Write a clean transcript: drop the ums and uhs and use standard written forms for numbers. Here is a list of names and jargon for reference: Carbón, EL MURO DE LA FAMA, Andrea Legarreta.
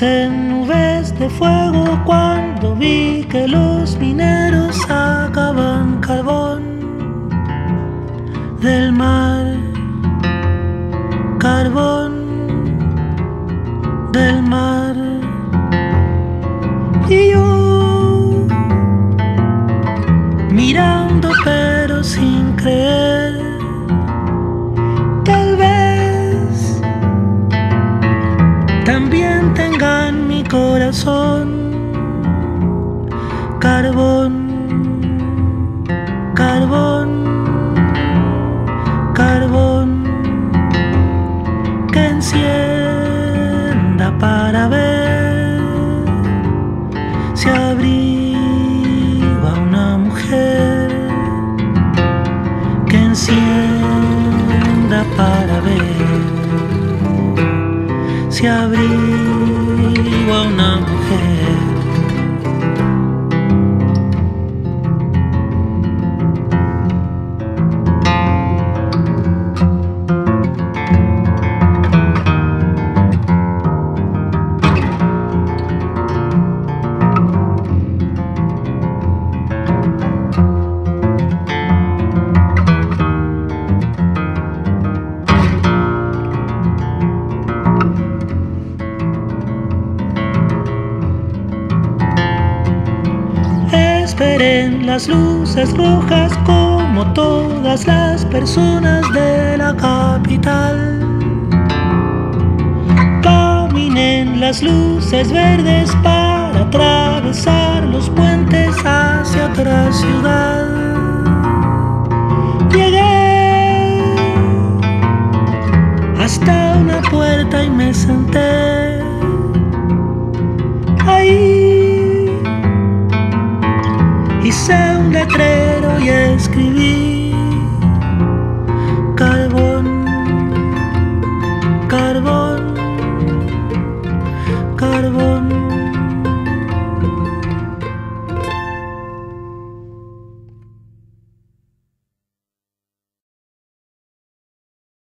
Pensé en nubes de fuego cuando vi que los mineros sacaban carbón del mar, carbón del mar. Y yo mirando pero sin creer, tal vez también tenga en mi corazón carbón, carbón, carbón que encienda para ver si abriga una mujer, que encienda para ver si abriga una mujer. Esperé en las luces rojas como todas las personas de la capital. Caminé en las luces verdes para atravesar los puentes hacia otra ciudad. Llegué hasta una puerta y me senté ahí. Hice un letrero y escribí carbón, carbón.